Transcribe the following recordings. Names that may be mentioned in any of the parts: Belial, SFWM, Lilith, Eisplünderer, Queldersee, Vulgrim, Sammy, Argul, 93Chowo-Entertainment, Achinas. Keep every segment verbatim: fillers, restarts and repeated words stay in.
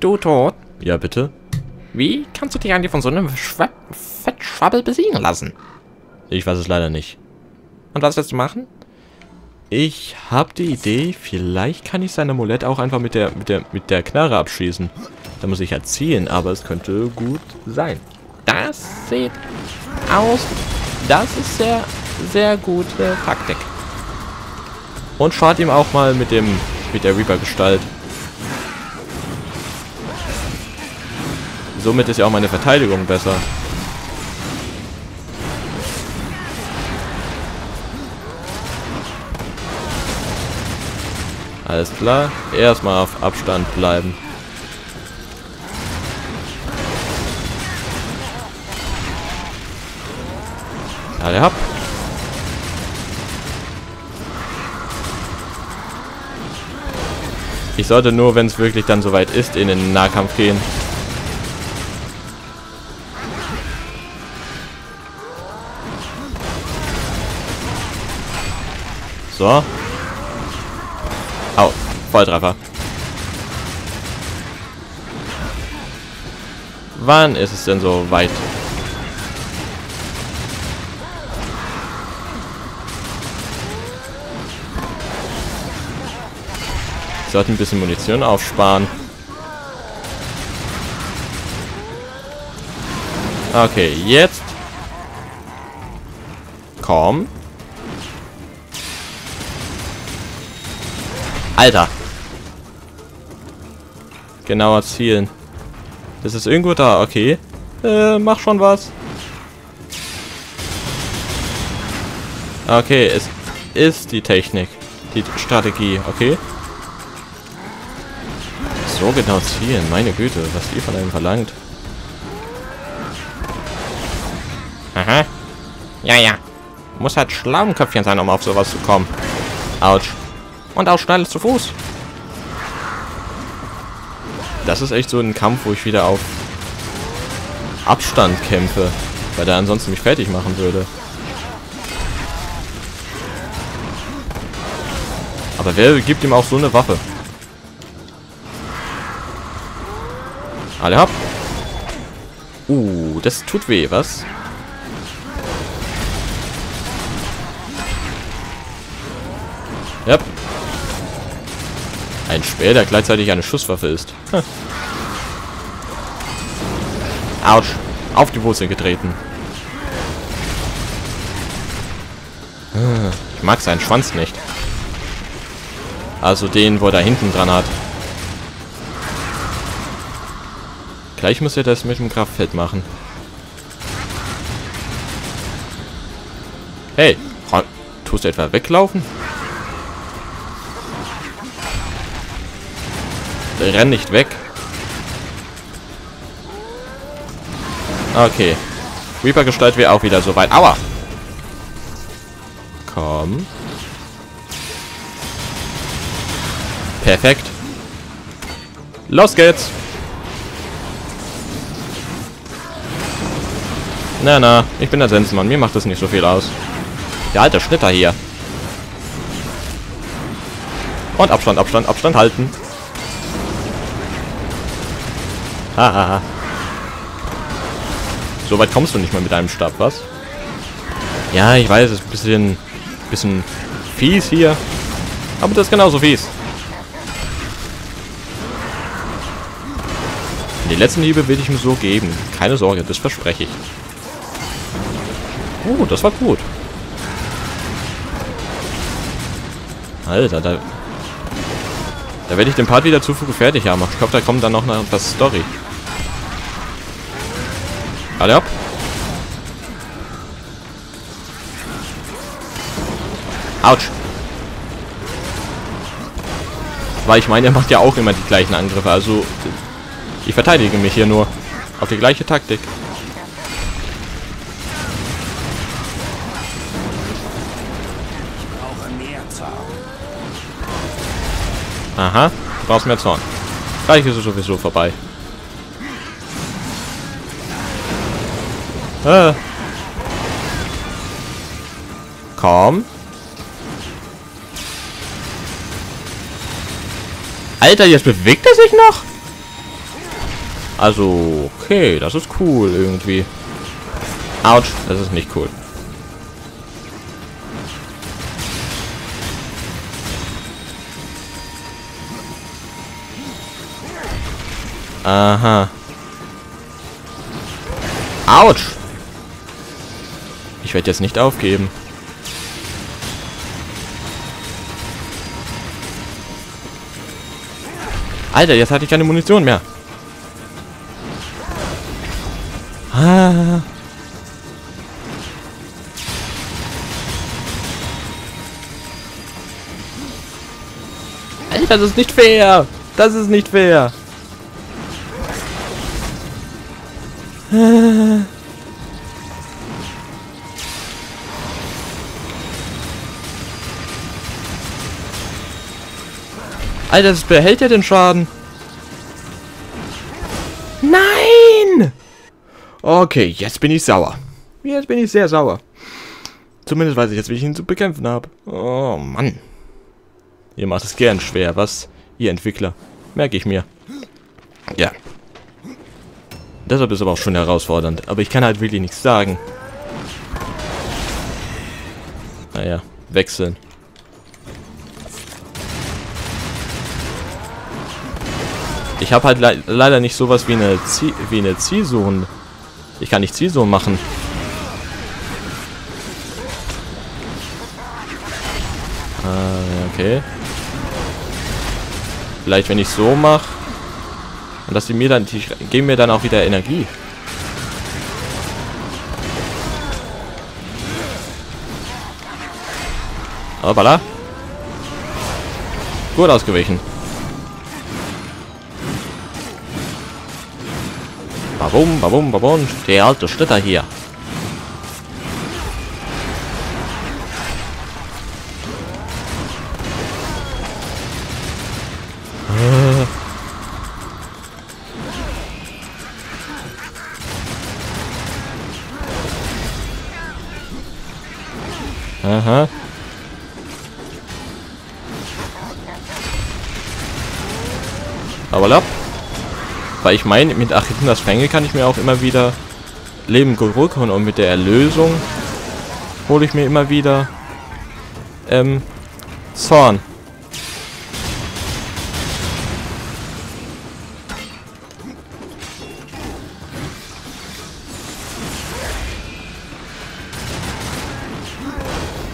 Du tot? Ja, bitte. Wie kannst du dich eigentlich von so einem Fettschwabbel besiegen lassen? Ich weiß es leider nicht. Und was willst du machen? Ich habe die Idee, vielleicht kann ich sein Amulett auch einfach mit der, mit der, mit der Knarre abschießen. Da muss ich erziehen, aber es könnte gut sein. Das sieht aus. Das ist sehr, sehr gute Taktik. Und schaut ihm auch mal mit dem, mit der Reaper-Gestalt. Somit ist ja auch meine Verteidigung besser. Alles klar. Erstmal auf Abstand bleiben. Alle hopp. Ich sollte nur, wenn es wirklich dann soweit ist, in den Nahkampf gehen. So. Au, Volltreffer. Wann ist es denn so weit? Ich sollte ein bisschen Munition aufsparen. Okay, jetzt. Komm. Alter. Genauer zielen. Das ist irgendwo da, okay. Äh, mach schon was. Okay, es ist die Technik. Die Strategie, okay. So genau zielen, meine Güte, was ihr von einem verlangt. Aha. Ja, ja. Muss halt schlau im Köpfchen sein, um auf sowas zu kommen. Autsch. Und auch schnell zu Fuß. Das ist echt so ein Kampf, wo ich wieder auf Abstand kämpfe, weil er ansonsten mich fertig machen würde. Aber wer gibt ihm auch so eine Waffe? Alle hopp. Uh, das tut weh, was? Ja. Ein Speer, der gleichzeitig eine Schusswaffe ist. Hm. Autsch. Auf die Wurzel getreten. Hm. Ich mag seinen Schwanz nicht. Also den, wo er da hinten dran hat. Gleich müsst ihr das mit dem Kraftfeld machen. Hey. Tust du etwa weglaufen? Renn nicht weg. Okay. Reaper-Gestalt wäre auch wieder so weit. Aua! Komm. Perfekt. Los geht's! Na, na. Ich bin der Sensenmann. Mir macht das nicht so viel aus. Der alte Schnitter hier. Und Abstand, Abstand, Abstand halten. Hahaha. So weit kommst du nicht mal mit deinem Stab, was? Ja, ich weiß, es ist ein bisschen, bisschen fies hier. Aber das ist genauso fies. Die letzten Hiebe will ich ihm so geben. Keine Sorge, das verspreche ich. Oh, das war gut. Alter, da... Da werde ich den Part wieder zu früh fertig haben. Ich glaube, da kommt dann noch eine etwas Story. Alle ab. Autsch. Weil ich meine, er macht ja auch immer die gleichen Angriffe. Also, ich verteidige mich hier nur. Auf die gleiche Taktik. Aha, du brauchst mehr Zorn. Gleich ist es sowieso vorbei. Äh. Komm. Alter, jetzt bewegt er sich noch? Also, okay, das ist cool irgendwie. Autsch, das ist nicht cool. Aha. Autsch. Ich werde jetzt nicht aufgeben. Alter, jetzt hatte ich keine Munition mehr. Ah. Alter, das ist nicht fair. Das ist nicht fair. Ah. Alter, das behält ja den Schaden. Nein! Okay, jetzt bin ich sauer. Jetzt bin ich sehr sauer. Zumindest weiß ich jetzt, wie ich ihn zu bekämpfen habe. Oh, Mann. Ihr macht es gern schwer, was? Ihr Entwickler. Merke ich mir. Ja. Deshalb ist es aber auch schon herausfordernd. Aber ich kann halt wirklich nichts sagen. Naja, wechseln. Ich habe halt le leider nicht sowas wie eine Ziel wie eine Zielzone. Ich kann nicht Zielzone machen. Äh, okay. Vielleicht wenn ich so mache, und dass die mir dann die geben mir dann auch wieder Energie. Hoppala. Gut ausgewichen. Babum, babum, babum, der alte Schlitter hier. Aha. Aber lapp. Weil ich meine, mit Achinas Fänge kann ich mir auch immer wieder Leben zurückholen. Und mit der Erlösung hole ich mir immer wieder ähm, Zorn.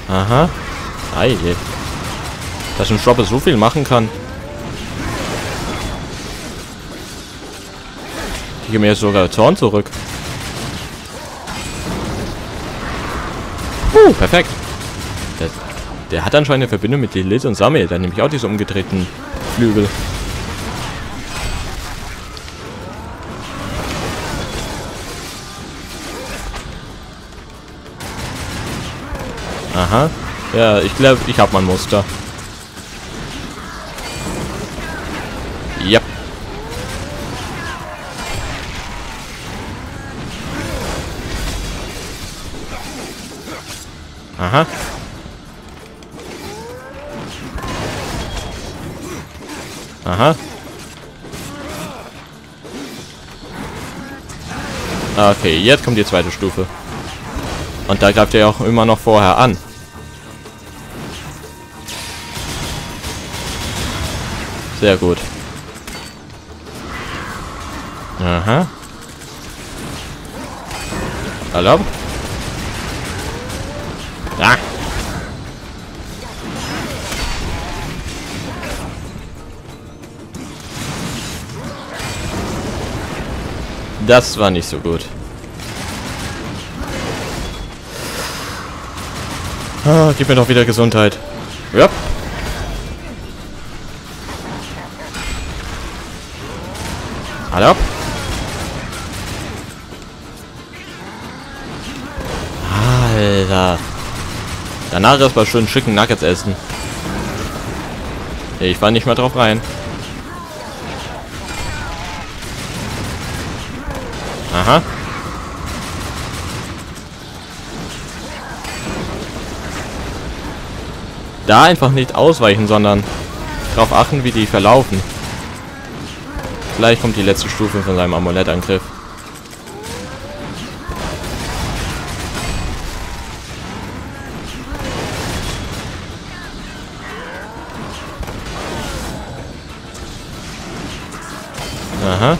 Aha. Ei, dass ein Shop so viel machen kann. Ich gebe mir jetzt sogar Zorn zurück. Uh, perfekt. Der, der hat anscheinend eine Verbindung mit Lilith und Sammy. Dann nehme ich auch diese umgedrehten Flügel. Aha. Ja, ich glaube, ich habe mein Muster. Ja. Aha. Aha. Okay, jetzt kommt die zweite Stufe. Und da greift er auch immer noch vorher an. Sehr gut. Aha. Hallo? Ah. Das war nicht so gut. Ah, gib mir doch wieder Gesundheit. Ja. Hallo? Alter. Danach erstmal schön Chicken Nuggets essen. Ich war nicht mal drauf rein. Aha. Da einfach nicht ausweichen, sondern darauf achten, wie die verlaufen. Gleich kommt die letzte Stufe von seinem Amulettangriff. Aha.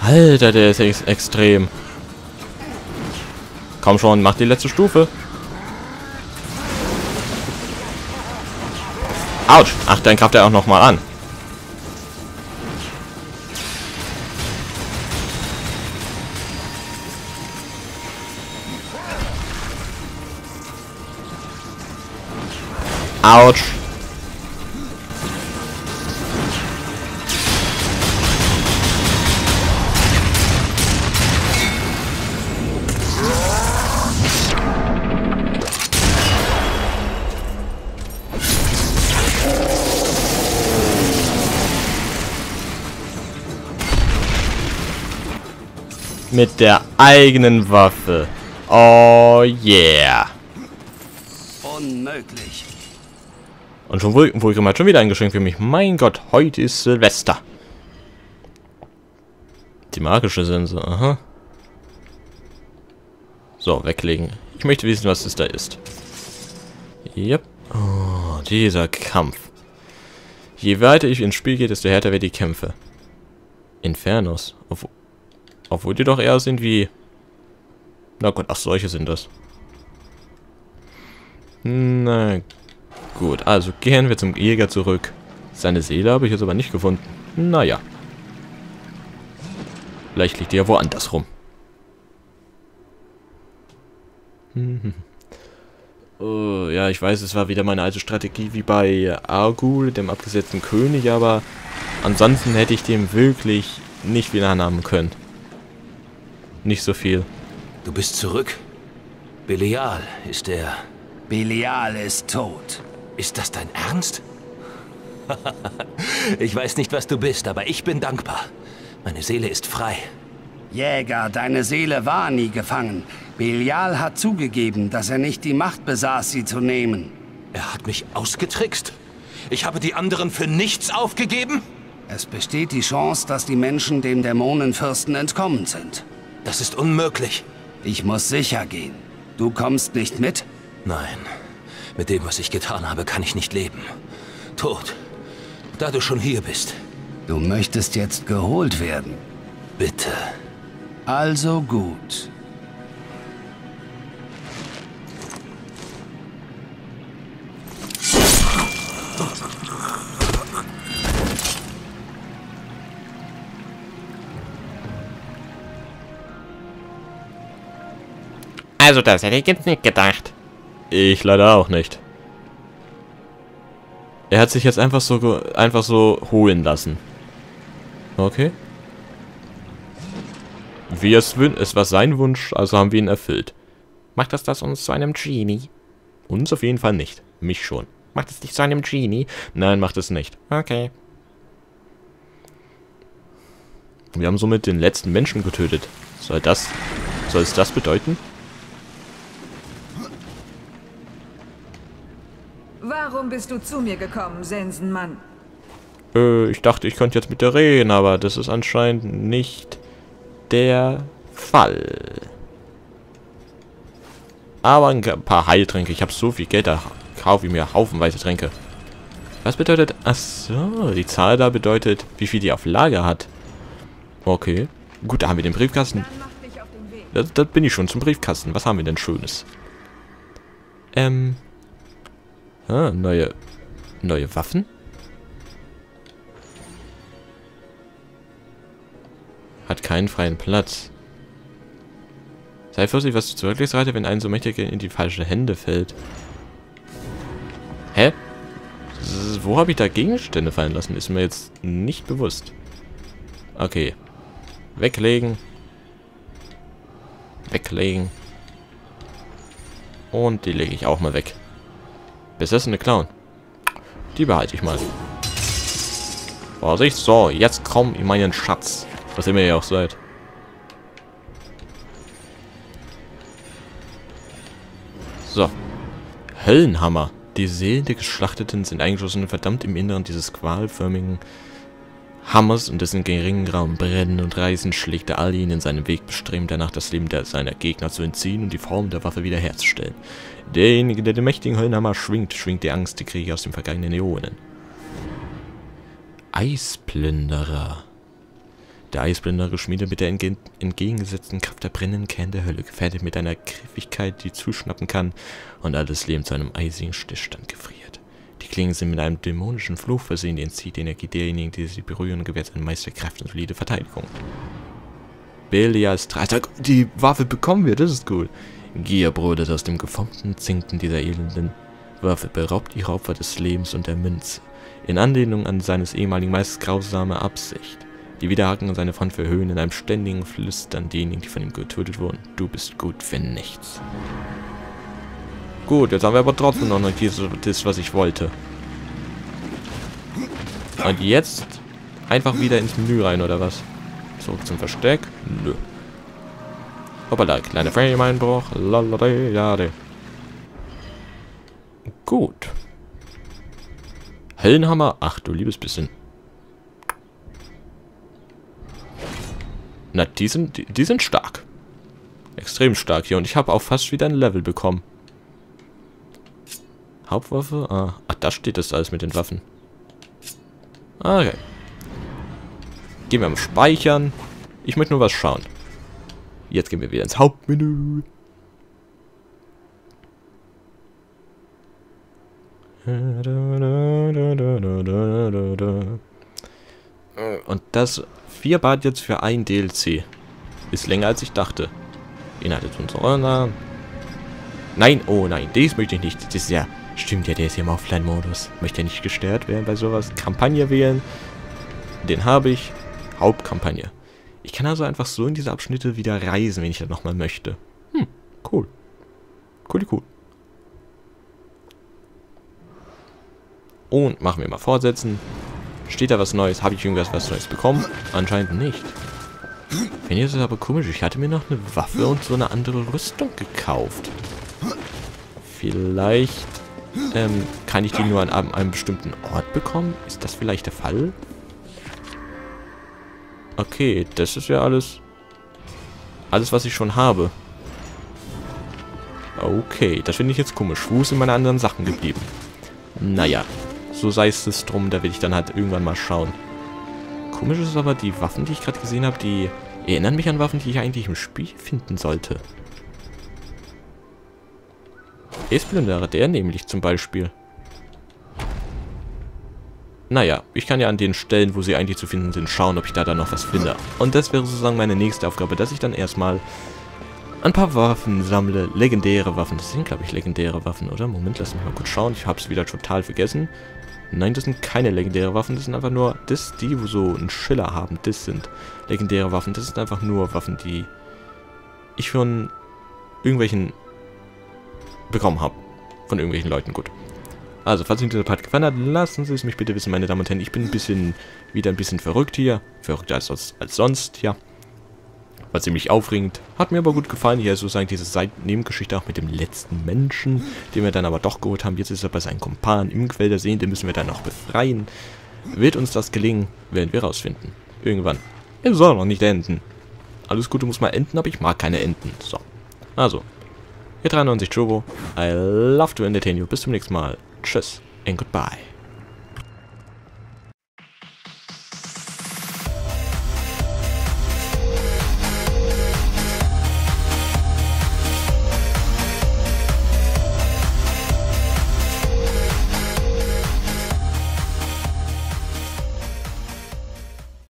Alter, der ist ex extrem. Komm schon, mach die letzte Stufe. Autsch. Ach, dann greift er auch nochmal an. Autsch. Mit der eigenen Waffe. Oh yeah. Unmöglich. Und schon wohl, Vulgrim hat schon wieder ein Geschenk für mich. Mein Gott, heute ist Silvester. Die magische Sense, aha. So, weglegen. Ich möchte wissen, was es da ist. Yep. Oh, dieser Kampf. Je weiter ich ins Spiel gehe, desto härter werden die Kämpfe. Infernos. Auf Obwohl die doch eher sind wie... Na gut, ach, solche sind das. Na gut, also gehen wir zum Jäger zurück. Seine Seele habe ich jetzt aber nicht gefunden. Naja. Vielleicht liegt die ja woanders rum. Hm. Oh, ja, ich weiß, es war wieder meine alte Strategie wie bei Argul, dem abgesetzten König, aber ansonsten hätte ich dem wirklich nicht wieder anhaben können. Nicht so viel. Du bist zurück? Belial ist er. Belial ist tot. Ist das dein Ernst? Ich weiß nicht, was du bist, aber ich bin dankbar. Meine Seele ist frei. Jäger, deine Seele war nie gefangen. Belial hat zugegeben, dass er nicht die Macht besaß, sie zu nehmen. Er hat mich ausgetrickst? Ich habe die anderen für nichts aufgegeben? Es besteht die Chance, dass die Menschen dem Dämonenfürsten entkommen sind. Das ist unmöglich. Ich muss sicher gehen. Du kommst nicht mit? Nein. Mit dem, was ich getan habe, kann ich nicht leben. Tod. Da du schon hier bist. Du möchtest jetzt geholt werden. Bitte. Also gut. Also das hätte ich jetzt nicht gedacht. Ich leider auch nicht. Er hat sich jetzt einfach so einfach so holen lassen. Okay. Wie es wünscht, es war sein Wunsch, also haben wir ihn erfüllt. Macht das das uns zu einem Genie? Uns auf jeden Fall nicht. Mich schon. Macht es dich zu einem Genie? Nein, macht es nicht. Okay. Wir haben somit den letzten Menschen getötet. Soll das, soll es das bedeuten? Warum bist du zu mir gekommen, Sensenmann? Äh, ich dachte, ich könnte jetzt mit dir reden, aber das ist anscheinend nicht der Fall. Aber ein paar Heiltränke. Ich habe so viel Geld, da kaufe ich mir haufenweise Tränke. Was bedeutet... Achso, die Zahl da bedeutet, wie viel die auf Lager hat. Okay. Gut, da haben wir den Briefkasten. Da, da bin ich schon zum Briefkasten. Was haben wir denn Schönes? Ähm... Ah, neue... Neue Waffen? Hat keinen freien Platz. Sei vorsichtig, was du zur Glücksrate, wenn ein so mächtiger in die falschen Hände fällt. Hä? Wo habe ich da Gegenstände fallen lassen? Ist mir jetzt nicht bewusst. Okay. Weglegen. Weglegen. Und die lege ich auch mal weg. Besessene Clown. Die behalte ich mal. Vorsicht. So, jetzt komm in meinen Schatz. Was immer ihr auch seid. So. Höllenhammer. Die Seelen der Geschlachteten sind eingeschlossen und verdammt im Inneren dieses qualförmigen Hammers und dessen geringen Raum. Brennen und reißen schlägt er all ihnen in seinem Weg, bestrebt danach, das Leben der, seiner Gegner zu entziehen und die Form der Waffe wiederherzustellen. Derjenige, der den mächtigen Höllenhammer schwingt, schwingt die Angst der Kriege aus den vergangenen Äonen. Eisplünderer. Der Eisplünderer geschmiedet mit der entge entgegengesetzten Kraft der brennenden Kern der Hölle, gefährdet mit einer Griffigkeit, die zuschnappen kann und alles Leben zu einem eisigen Stillstand gefriert. Die Klingen sind mit einem dämonischen Fluch versehen, die entzieht die Energie derjenigen, die sie berühren, und gewährt eine Meisterkraft und solide Verteidigung. Belials Dreitag, die Waffe bekommen wir, das ist cool. Gier brodelt aus dem geformten Zinken dieser elenden Waffe, beraubt ihre Opfer des Lebens und der Münze. In Anlehnung an seines ehemaligen meist grausame Absicht. Die Widerhaken an seine Front verhöhnen in einem ständigen Flüstern denjenigen, die von ihm getötet wurden. Du bist gut für nichts. Gut, jetzt haben wir aber trotzdem noch nicht das, was ich wollte. Und jetzt einfach wieder ins Menü rein, oder was? Zurück zum Versteck. Nö. Hoppala, kleiner Frame-Einbruch. Gut. Höllenhammer? Ach du liebes bisschen. Na, die sind, die, die sind stark. Extrem stark hier. Und ich habe auch fast wieder ein Level bekommen. Hauptwaffe? Ah, ach, da steht das alles mit den Waffen. Okay. Gehen wir am Speichern. Ich möchte nur was schauen. Jetzt gehen wir wieder ins Hauptmenü. Und das vier Baht jetzt für ein D L C. Ist länger als ich dachte. Inhalte zu unserer Namen. Nein, oh nein, das möchte ich nicht. Das ist ja. Stimmt ja, der ist ja im Offline-Modus. Möchte ja nicht gestört werden bei sowas. Kampagne wählen. Den habe ich. Hauptkampagne. Ich kann also einfach so in diese Abschnitte wieder reisen, wenn ich das nochmal möchte. Hm, cool. Cool, cool. Und machen wir mal fortsetzen. Steht da was Neues? Habe ich irgendwas was Neues bekommen? Anscheinend nicht. Finde ich das aber komisch. Ich hatte mir noch eine Waffe und so eine andere Rüstung gekauft. Vielleicht ähm, kann ich die nur an einem bestimmten Ort bekommen? Ist das vielleicht der Fall? Okay, das ist ja alles. Alles, was ich schon habe. Okay, das finde ich jetzt komisch. Wo sind meine anderen Sachen geblieben? Naja. So sei es drum, da will ich dann halt irgendwann mal schauen. Komisch ist aber, die Waffen, die ich gerade gesehen habe, die erinnern mich an Waffen, die ich eigentlich im Spiel finden sollte. Eisplünderer, der nämlich zum Beispiel. Naja, ich kann ja an den Stellen, wo sie eigentlich zu finden sind, schauen, ob ich da dann noch was finde. Und das wäre sozusagen meine nächste Aufgabe, dass ich dann erstmal ein paar Waffen sammle. Legendäre Waffen. Das sind, glaube ich, legendäre Waffen, oder? Moment, lass mich mal kurz schauen. Ich habe es wieder total vergessen. Nein, das sind keine legendäre Waffen. Das sind einfach nur das, die so einen Schiller haben. Das sind legendäre Waffen. Das sind einfach nur Waffen, die ich von irgendwelchen bekommen habe. Von irgendwelchen Leuten. Gut. Also, falls Ihnen dieser Part gefallen hat, lassen Sie es mich bitte wissen, meine Damen und Herren. Ich bin ein bisschen, wieder ein bisschen verrückt hier. Verrückter als sonst, als sonst, ja. War ziemlich aufregend. Hat mir aber gut gefallen. Hier sozusagen diese Seiten-Nebengeschichte auch mit dem letzten Menschen, den wir dann aber doch geholt haben. Jetzt ist er bei seinen Kumpanen im Queldersee. Den müssen wir dann noch befreien. Wird uns das gelingen, werden wir rausfinden. Irgendwann. Es soll noch nicht enden. Alles Gute muss mal enden, aber ich mag keine Enden. So. Also. Hier dreiundneunzig Chowo. I love to entertain you. Bis zum nächsten Mal. Tschüss and goodbye.